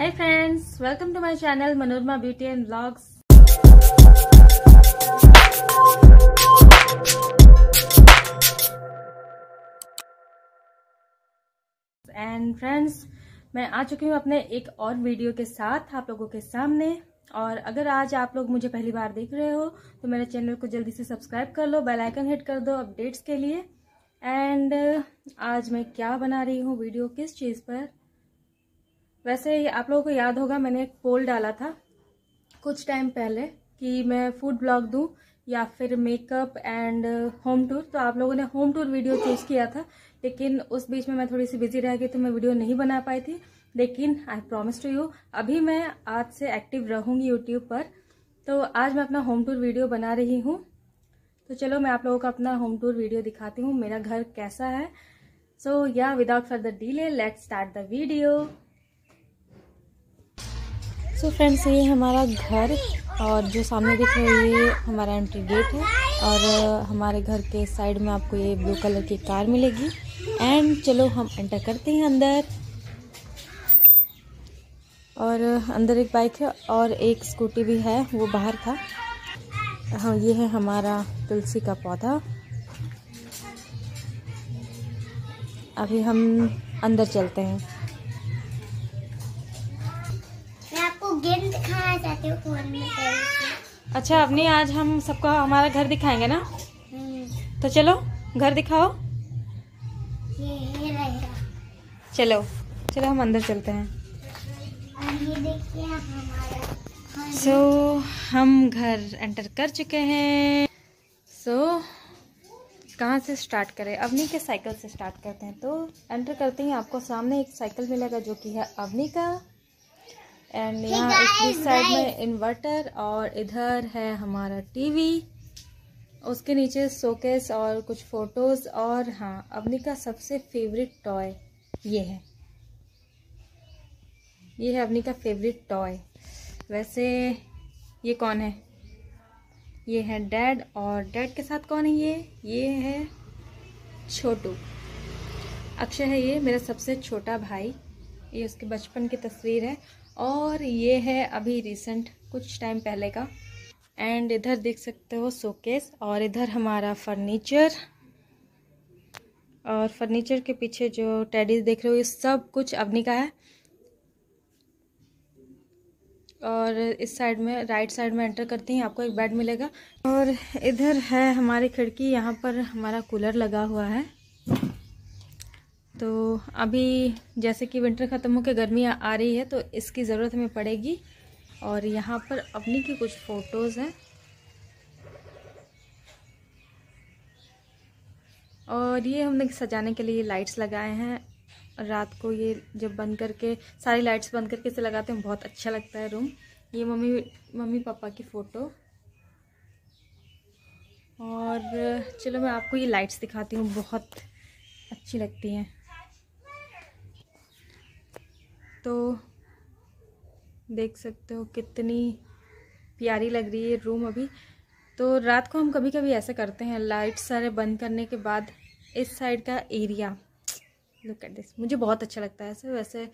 Hi friends, welcome to my channel Manorama beauty and vlogs. And friends, मैं आ चुकी हूँ अपने एक और वीडियो के साथ आप लोगों के सामने। और अगर आज आप लोग मुझे पहली बार देख रहे हो तो मेरे चैनल को जल्दी से सब्सक्राइब कर लो, बेल आइकन हिट कर दो अपडेट्स के लिए। एंड आज मैं क्या बना रही हूँ, वीडियो किस चीज़ पर, वैसे आप लोगों को याद होगा मैंने एक पोल डाला था कुछ टाइम पहले कि मैं फूड ब्लॉग दूँ या फिर मेकअप एंड होम टूर। तो आप लोगों ने होम टूर वीडियो चूज़ किया था, लेकिन उस बीच में मैं थोड़ी सी बिजी रह गई तो मैं वीडियो नहीं बना पाई थी। लेकिन आई प्रॉमिस टू यू, अभी मैं आज से एक्टिव रहूँगी यूट्यूब पर। तो आज मैं अपना होम टूर वीडियो बना रही हूँ। तो चलो मैं आप लोगों का अपना होम टूर वीडियो दिखाती हूँ, मेरा घर कैसा है। So yeah without further delay let's start the video. So friends, ये हमारा घर और जो सामने दिख रहा है ये हमारा एंट्री गेट है। और हमारे घर के साइड में आपको ये ब्लू कलर की कार मिलेगी। एंड चलो हम एंटर करते हैं अंदर। और अंदर एक बाइक है और एक स्कूटी भी है, वो बाहर था। हाँ, ये है हमारा तुलसी का पौधा। अभी हम अंदर चलते हैं। गेम दिखाना चाहती हूँ फोन में। अच्छा, अपने आज हम सबको हमारा घर दिखाएंगे ना। तो चलो घर दिखाओ। ये रहेगा। चलो हम अंदर चलते हैं। और ये देखिए हमारा। सो हम घर एंटर कर चुके हैं। कहाँ से स्टार्ट करें? अवनी के साइकिल से स्टार्ट करते हैं। तो एंटर करते ही आपको सामने एक साइकिल मिलेगा जो कि है अवनी का। एंड यहाँ इस साइड में इन्वर्टर और इधर है हमारा टीवी, उसके नीचे शोकेस और कुछ फोटोज। और हाँ, अवनी का सबसे फेवरेट टॉय ये है अवनी का फेवरेट टॉय। वैसे ये कौन है? ये है डैड। और डैड के साथ कौन है? ये है छोटू। अक्षय है ये मेरा सबसे छोटा भाई। ये उसके बचपन की तस्वीर है। और ये है अभी रिसेंट कुछ टाइम पहले का। एंड इधर देख सकते हो शोकेस और इधर हमारा फर्नीचर। और फर्नीचर के पीछे जो टेडीज देख रहे हो ये सब कुछ अवनी का है। और इस साइड में, राइट साइड में एंटर करते ही आपको एक बेड मिलेगा। और इधर है हमारी खिड़की, यहाँ पर हमारा कूलर लगा हुआ है। तो अभी जैसे कि विंटर ख़त्म होकर गर्मी आ रही है तो इसकी ज़रूरत हमें पड़ेगी। और यहाँ पर अवनी की कुछ फ़ोटोज़ हैं। और ये हमने सजाने के लिए लाइट्स लगाए हैं। रात को ये जब बंद करके, सारी लाइट्स बंद करके इसे लगाते हैं, बहुत अच्छा लगता है रूम। ये मम्मी पापा की फ़ोटो। और चलो मैं आपको ये लाइट्स दिखाती हूँ, बहुत अच्छी लगती हैं। तो देख सकते हो कितनी प्यारी लग रही है रूम अभी। तो रात को हम कभी कभी ऐसा करते हैं, लाइट सारे बंद करने के बाद इस साइड का एरिया, लुक एट दिस, मुझे बहुत अच्छा लगता है ऐसे। वैसे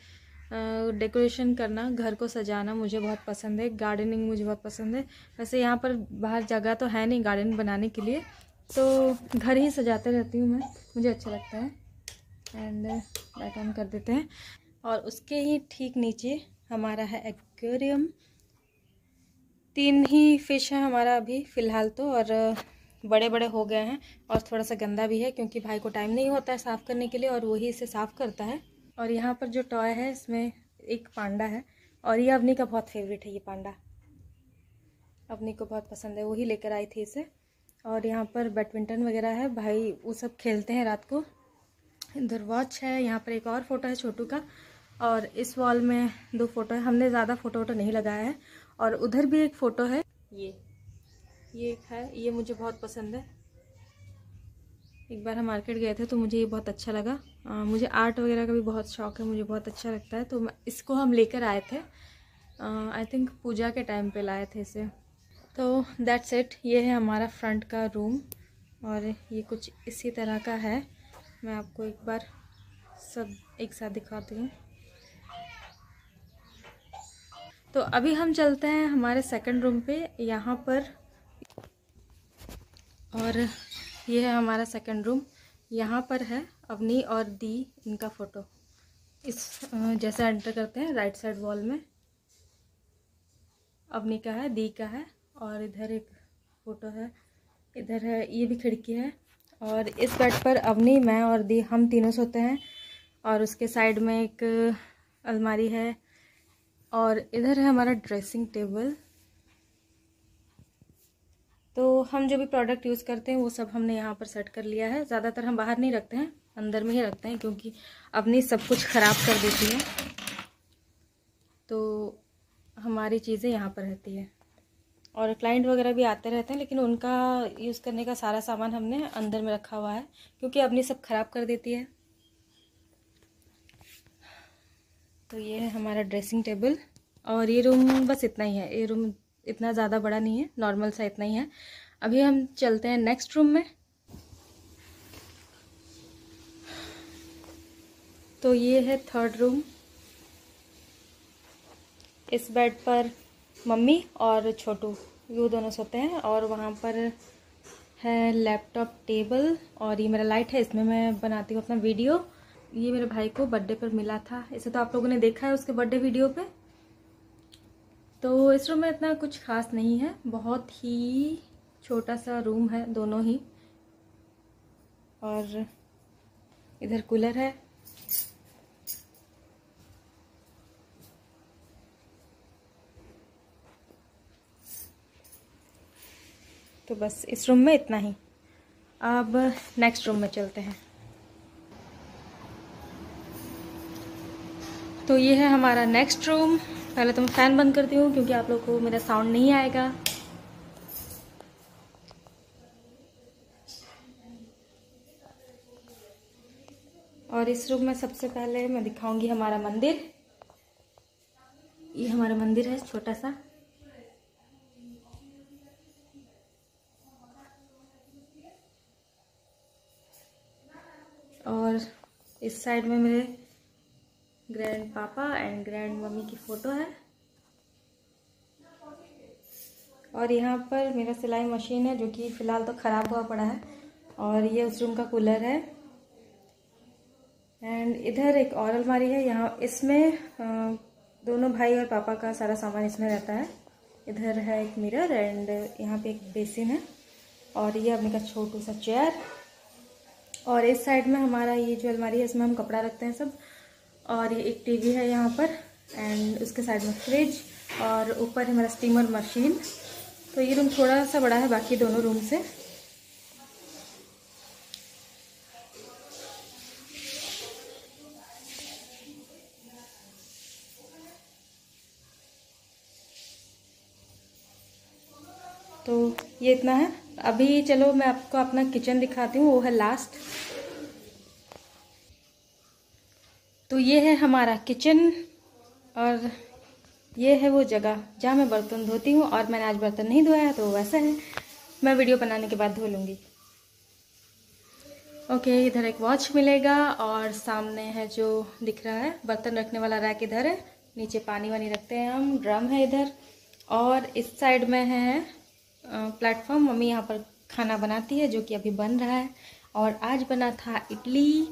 डेकोरेशन करना, घर को सजाना मुझे बहुत पसंद है। गार्डनिंग मुझे बहुत पसंद है। वैसे यहाँ पर बाहर जगह तो है नहीं गार्डन बनाने के लिए, तो घर ही सजाते रहती हूँ मैं, मुझे अच्छा लगता है। एंड लाइट ऑन कर देते हैं। और उसके ही ठीक नीचे हमारा है एक्वेरियम। 3 ही फिश है हमारा अभी फ़िलहाल तो, और बड़े बड़े हो गए हैं। और थोड़ा सा गंदा भी है क्योंकि भाई को टाइम नहीं होता है साफ़ करने के लिए और वही इसे साफ़ करता है। और यहाँ पर जो टॉय है इसमें एक पांडा है। और ये अवनी का बहुत फेवरेट है, ये पांडा अवनी को बहुत पसंद है, वही लेकर आई थी इसे। और यहाँ पर बैडमिंटन वगैरह है, भाई वो सब खेलते हैं रात को। इधर वॉच है। यहाँ पर एक और फ़ोटो है छोटू का। और इस वॉल में 2 फ़ोटो है, हमने ज़्यादा फ़ोटो नहीं लगाया है। और उधर भी एक फ़ोटो है, ये एक है, ये मुझे बहुत पसंद है। एक बार हम मार्केट गए थे तो मुझे ये बहुत अच्छा लगा। मुझे आर्ट वगैरह का भी बहुत शौक है, मुझे बहुत अच्छा लगता है। तो इसको हम लेकर आए थे, आई थिंक पूजा के टाइम पे लाए थे इसे। तो दैट्स इट, ये है हमारा फ्रंट का रूम। और ये कुछ इसी तरह का है। मैं आपको एक बार सब एक साथ दिखाती हूँ। तो अभी हम चलते हैं हमारे सेकंड रूम पे यहाँ पर। और ये है हमारा सेकंड रूम, यहाँ पर है अवनी और दी, इनका फ़ोटो। इस जैसे एंटर करते हैं राइट साइड वॉल में अवनी का है, दी का है, और इधर एक फ़ोटो है, इधर है, ये भी खिड़की है। और इस बेड पर अवनी, मैं और दी, हम तीनों सोते हैं। और उसके साइड में एक अलमारी है, और इधर है हमारा ड्रेसिंग टेबल। तो हम जो भी प्रोडक्ट यूज़ करते हैं वो सब हमने यहाँ पर सेट कर लिया है। ज़्यादातर हम बाहर नहीं रखते हैं, अंदर में ही रखते हैं, क्योंकि अपनी सब कुछ ख़राब कर देती है, तो हमारी चीज़ें यहाँ पर रहती है। और क्लाइंट वगैरह भी आते रहते हैं, लेकिन उनका यूज़ करने का सारा सामान हमने अंदर में रखा हुआ है, क्योंकि अपनी सब ख़राब कर देती है। तो ये है हमारा ड्रेसिंग टेबल। और ये रूम बस इतना ही है, ये रूम इतना ज़्यादा बड़ा नहीं है, नॉर्मल सा इतना ही है। अभी हम चलते हैं नेक्स्ट रूम में। तो ये है थर्ड रूम। इस बेड पर मम्मी और छोटू, ये दोनों सोते हैं। और वहाँ पर है लैपटॉप टेबल, और ये मेरा लाइट है, इसमें मैं बनाती हूँ अपना वीडियो। ये मेरे भाई को बर्थडे पर मिला था, इसे तो आप लोगों ने देखा है उसके बर्थडे वीडियो पे। तो इस रूम में इतना कुछ खास नहीं है, बहुत ही छोटा सा रूम है दोनों ही। और इधर कूलर है। तो बस इस रूम में इतना ही। अब नेक्स्ट रूम में चलते हैं। तो ये है हमारा नेक्स्ट रूम। पहले तो मैं फ़ैन बंद करती हूँ, क्योंकि आप लोग को मेरा साउंड नहीं आएगा। और इस रूम में सबसे पहले मैं दिखाऊंगी हमारा मंदिर। ये हमारा मंदिर है, छोटा सा। और इस साइड में मेरे grand papa and grand mummy की फ़ोटो है। और यहाँ पर मेरा सिलाई मशीन है, जो कि फ़िलहाल तो ख़राब हुआ पड़ा है। और ये उस रूम का कूलर है। एंड इधर एक और अलमारी है, यहाँ इसमें दोनों भाई और पापा का सारा सामान इसमें रहता है। इधर है एक मिरर, एंड यहाँ पे एक बेसिन है। और ये अपने का छोटू सा चेयर। और इस साइड में हमारा ये जो अलमारी है, इसमें हम कपड़ा रखते हैं सब। और ये एक टीवी है यहाँ पर, एंड उसके साइड में फ्रिज, और ऊपर हमारा स्टीमर मशीन। तो ये रूम थोड़ा सा बड़ा है बाकी दोनों रूम से। तो ये इतना है। अभी चलो मैं आपको अपना किचन दिखाती हूँ, वो है लास्ट। तो ये है हमारा किचन, और ये है वो जगह जहाँ मैं बर्तन धोती हूँ। और मैंने आज बर्तन नहीं धोया है, तो वैसा है, मैं वीडियो बनाने के बाद धो लूँगी। ओके, इधर एक वॉच मिलेगा। और सामने है जो दिख रहा है बर्तन रखने वाला रैक, इधर है। नीचे पानी वानी रखते हैं हम, ड्रम है इधर। और इस साइड में है प्लेटफॉर्म, मम्मी यहाँ पर खाना बनाती है, जो कि अभी बन रहा है। और आज बना था इडली,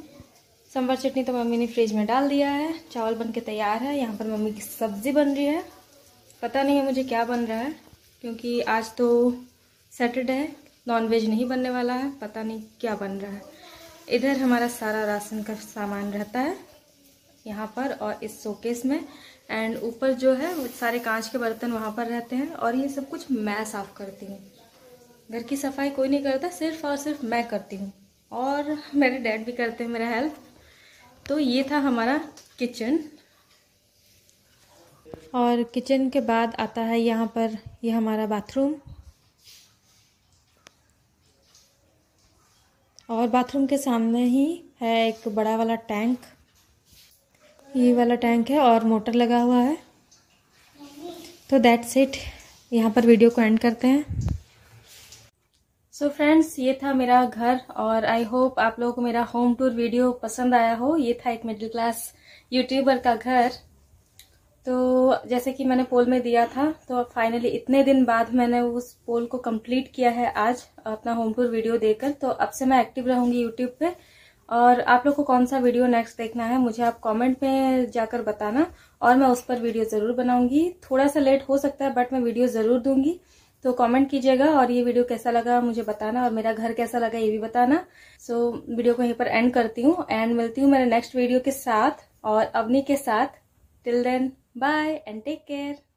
सांभर चटनी तो मम्मी ने फ्रिज में डाल दिया है। चावल बनके तैयार है। यहाँ पर मम्मी की सब्ज़ी बन रही है, पता नहीं है मुझे क्या बन रहा है, क्योंकि आज तो सैटरडे है, नॉनवेज नहीं बनने वाला है, पता नहीं क्या बन रहा है। इधर हमारा सारा राशन का सामान रहता है यहाँ पर, और इस शोकेस में। एंड ऊपर जो है वो सारे कांच के बर्तन वहाँ पर रहते हैं। और ये सब कुछ मैं साफ़ करती हूँ, घर की सफाई कोई नहीं करता, सिर्फ और सिर्फ मैं करती हूँ। और मेरे डैड भी करते हैं मेरा हेल्प। तो ये था हमारा किचन। और किचन के बाद आता है यहाँ पर ये हमारा बाथरूम। और बाथरूम के सामने ही है एक बड़ा वाला टैंक, ये वाला टैंक है, और मोटर लगा हुआ है। तो दैट्स इट, यहाँ पर वीडियो को एंड करते हैं। सो फ्रेंड्स, ये था मेरा घर। और आई होप आप लोगों को मेरा होम टूर वीडियो पसंद आया हो। ये था एक मिडिल क्लास यूट्यूबर का घर। तो जैसे कि मैंने पोल में दिया था, तो फाइनली इतने दिन बाद मैंने उस पोल को कंप्लीट किया है आज अपना होम टूर वीडियो देकर। तो अब से मैं एक्टिव रहूँगी यूट्यूब पे, और आप लोग को कौन सा वीडियो नेक्स्ट देखना है मुझे आप कमेंट में जाकर बताना, और मैं उस पर वीडियो ज़रूर बनाऊँगी। थोड़ा सा लेट हो सकता है बट मैं वीडियो ज़रूर दूँगी, तो कमेंट कीजिएगा। और ये वीडियो कैसा लगा मुझे बताना, और मेरा घर कैसा लगा ये भी बताना। सो वीडियो को यहीं पर एंड करती हूँ एंड मिलती हूँ मेरे नेक्स्ट वीडियो के साथ और अवनी के साथ। Till then, bye and take care.